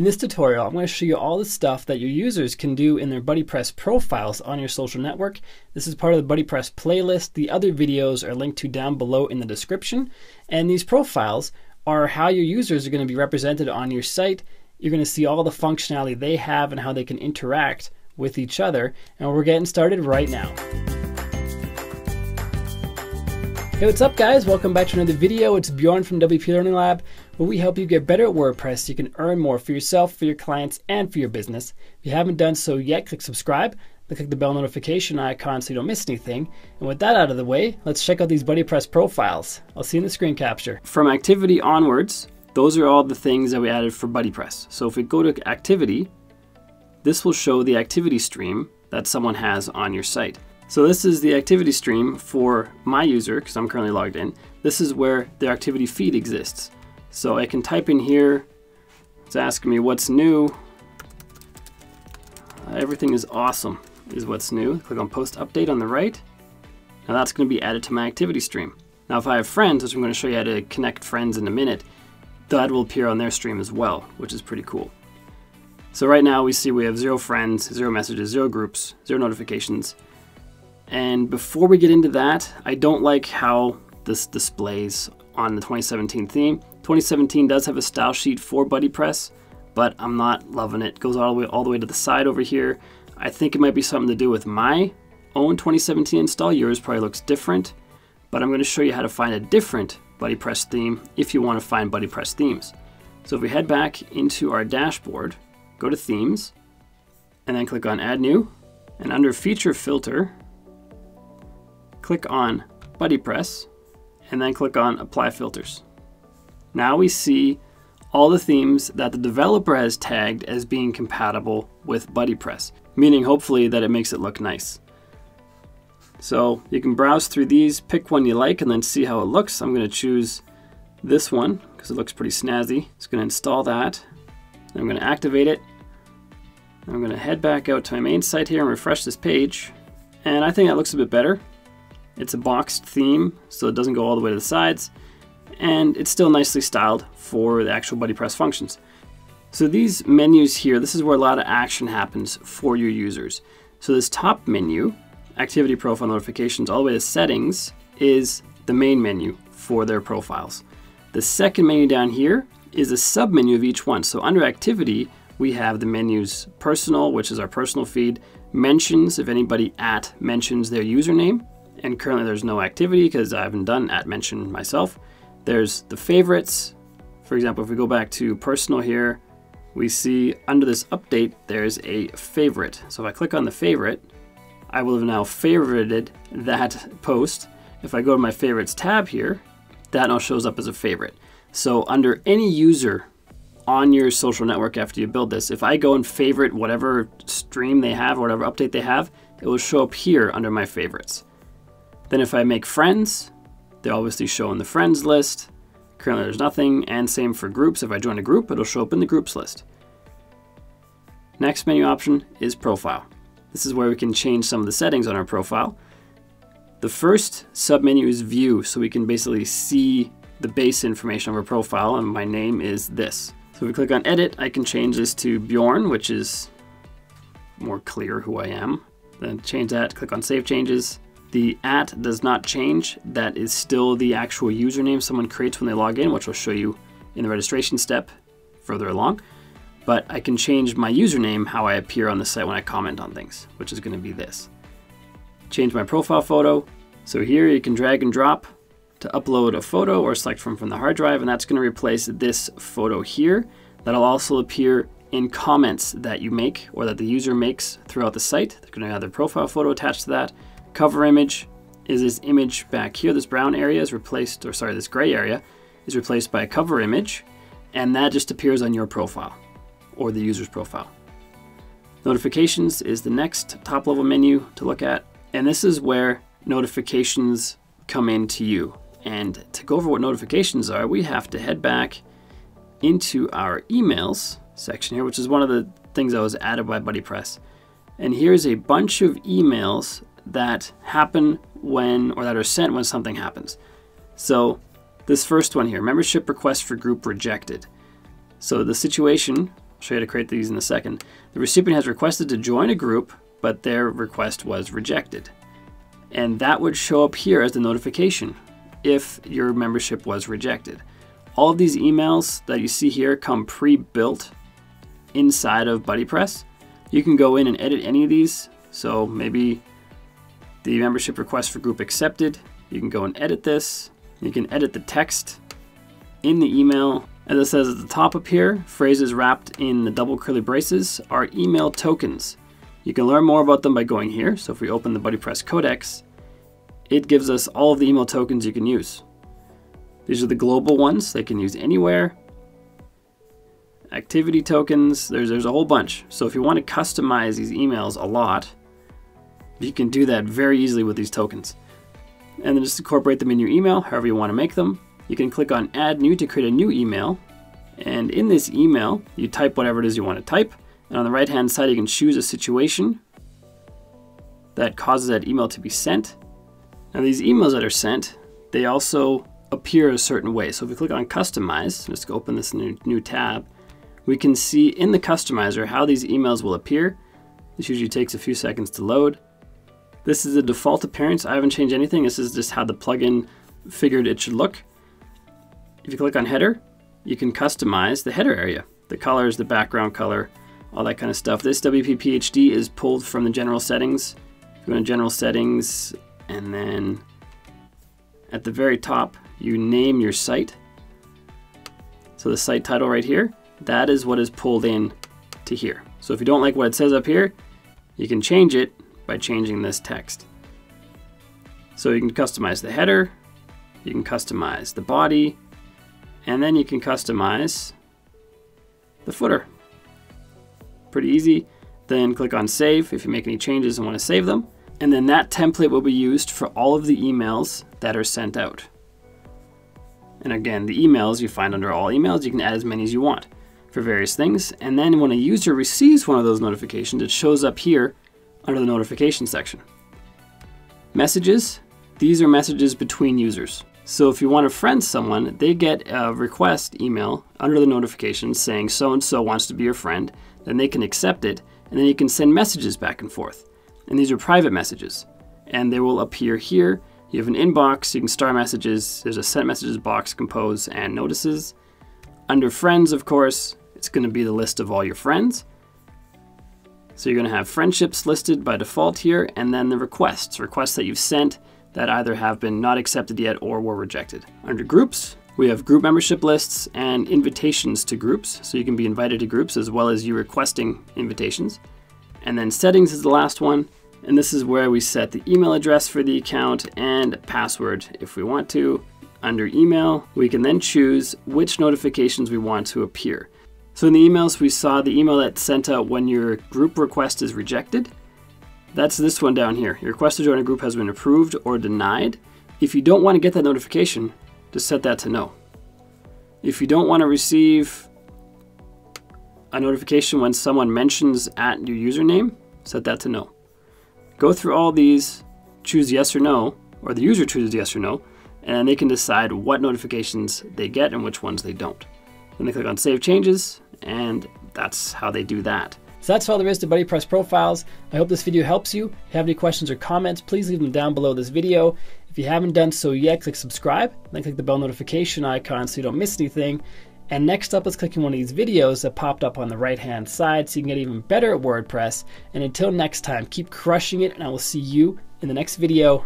In this tutorial, I'm going to show you all the stuff that your users can do in their BuddyPress profiles on your social network. This is part of the BuddyPress playlist. The other videos are linked to down below in the description. And these profiles are how your users are going to be represented on your site. You're going to see all the functionality they have and how they can interact with each other. And we're getting started right now. Hey, what's up guys? Welcome back to another video. It's Bjorn from WP Learning Lab, where we help you get better at WordPress so you can earn more for yourself, for your clients, and for your business. If you haven't done so yet, click subscribe, then click the bell notification icon so you don't miss anything. And with that out of the way, let's check out these BuddyPress profiles. I'll see you in the screen capture. From activity onwards, those are all the things that we added for BuddyPress. So if we go to activity, this will show the activity stream that someone has on your site. So this is the activity stream for my user, because I'm currently logged in. This is where their activity feed exists. So I can type in here, it's asking me what's new. Everything is awesome is what's new. Click on post update on the right. Now that's going to be added to my activity stream. Now if I have friends, which I'm going to show you how to connect friends in a minute, that will appear on their stream as well, which is pretty cool. So right now we see we have 0 friends, 0 messages, 0 groups, 0 notifications. And before we get into that, I don't like how this displays on the 2017 theme. 2017 does have a style sheet for BuddyPress, but I'm not loving it. It goes all the way to the side over here. I think it might be something to do with my own 2017 install. Yours probably looks different, but I'm going to show you how to find a different BuddyPress theme if you want to find BuddyPress themes. So if we head back into our dashboard, go to themes, and then click on add new, and under feature filter, click on BuddyPress, and then click on Apply Filters. Now we see all the themes that the developer has tagged as being compatible with BuddyPress, meaning hopefully that it makes it look nice. So you can browse through these, pick one you like, and then see how it looks. I'm going to choose this one because it looks pretty snazzy. It's going to install that. I'm going to activate it. I'm going to head back out to my main site here and refresh this page. And I think that looks a bit better. It's a boxed theme, so it doesn't go all the way to the sides, and it's still nicely styled for the actual BuddyPress functions. So these menus here, this is where a lot of action happens for your users. So this top menu, activity profile notifications, all the way to settings, is the main menu for their profiles. The second menu down here is a sub-menu of each one. So under activity, we have the menus personal, which is our personal feed, mentions, if anybody at mentions their username, and currently there's no activity because I haven't done at mention myself. There's the favorites. For example, if we go back to personal here, we see under this update, there's a favorite. So if I click on the favorite, I will have now favorited that post. If I go to my favorites tab here, that now shows up as a favorite. So under any user on your social network after you build this, if I go and favorite whatever stream they have, or whatever update they have, it will show up here under my favorites. Then if I make friends, they obviously show in the friends list. Currently there's nothing, and same for groups. If I join a group, it'll show up in the groups list. Next menu option is profile. This is where we can change some of the settings on our profile. The first submenu is view, so we can basically see the base information of our profile, and my name is this. So if we click on edit, I can change this to Bjorn, which is more clear who I am. Then change that, click on save changes. The at does not change. That is still the actual username someone creates when they log in, which I'll show you in the registration step further along. But I can change my username, how I appear on the site when I comment on things, which is going to be this. Change my profile photo. So here you can drag and drop to upload a photo or select from the hard drive, and that's going to replace this photo here. That'll also appear in comments that you make or that the user makes throughout the site. They're going to have their profile photo attached to that. Cover image is this image back here. This brown area is replaced, or sorry, this gray area is replaced by a cover image, and that just appears on your profile or the user's profile. Notifications is the next top level menu to look at, and this is where notifications come in to you. And to go over what notifications are, we have to head back into our emails section here, which is one of the things that was added by BuddyPress. And here's a bunch of emails that happen when, or that are sent when something happens. So this first one here, membership request for group rejected. So the situation I'll show you how to create these in a second. The recipient has requested to join a group, but their request was rejected. And that would show up here as the notification if your membership was rejected. All of these emails that you see here come pre-built inside of BuddyPress. You can go in and edit any of these. So maybe the membership request for group accepted. You can go and edit this. You can edit the text in the email. As it says at the top up here, phrases wrapped in the double curly braces are email tokens. You can learn more about them by going here. So if we open the BuddyPress Codex, it gives us all of the email tokens you can use. These are the global ones they can use anywhere. Activity tokens, there's a whole bunch. So if you want to customize these emails a lot, you can do that very easily with these tokens. And then just incorporate them in your email, however you want to make them. You can click on Add New to create a new email. And in this email, you type whatever it is you want to type. And on the right-hand side, you can choose a situation that causes that email to be sent. Now these emails that are sent, they also appear a certain way. So if we click on Customize, let's go open this new tab. We can see in the customizer how these emails will appear. This usually takes a few seconds to load. This is the default appearance. I haven't changed anything. This is just how the plugin figured it should look. If you click on header, you can customize the header area, the colors, the background color, all that kind of stuff. This WPPHD is pulled from the general settings. If you go to general settings, and then at the very top, you name your site. So the site title right here, that is what is pulled in to here. So if you don't like what it says up here, you can change it by changing this text. So you can customize the header, you can customize the body, and then you can customize the footer. Pretty easy. Then click on save if you make any changes and want to save them. And then that template will be used for all of the emails that are sent out. And again, the emails you find under all emails, you can add as many as you want for various things. And then when a user receives one of those notifications, it shows up here under the notification section. Messages, these are messages between users. So if you want to friend someone, they get a request email under the notification saying so-and-so wants to be your friend, then they can accept it, and then you can send messages back and forth. And these are private messages, and they will appear here. You have an inbox, you can star messages, there's a sent messages box, compose, and notices. Under friends, of course, it's going to be the list of all your friends. So you're going to have friendships listed by default here, and then the requests that you've sent that either have been not accepted yet or were rejected. Under groups, we have group membership lists and invitations to groups. So you can be invited to groups as well as you requesting invitations. And then settings is the last one. And this is where we set the email address for the account and password if we want to. Under email, we can then choose which notifications we want to appear. So in the emails, we saw the email that's sent out when your group request is rejected. That's this one down here. Your request to join a group has been approved or denied. If you don't want to get that notification, just set that to no. If you don't want to receive a notification when someone mentions at your username, set that to no. Go through all these, choose yes or no, or the user chooses yes or no, and they can decide what notifications they get and which ones they don't. Then they click on Save Changes, and that's how they do that. So that's all there is to BuddyPress profiles. I hope this video helps you. If you have any questions or comments, please leave them down below this video. If you haven't done so yet, click subscribe, then click the bell notification icon so you don't miss anything. And next up, let's click on one of these videos that popped up on the right-hand side so you can get even better at WordPress. And until next time, keep crushing it, and I will see you in the next video.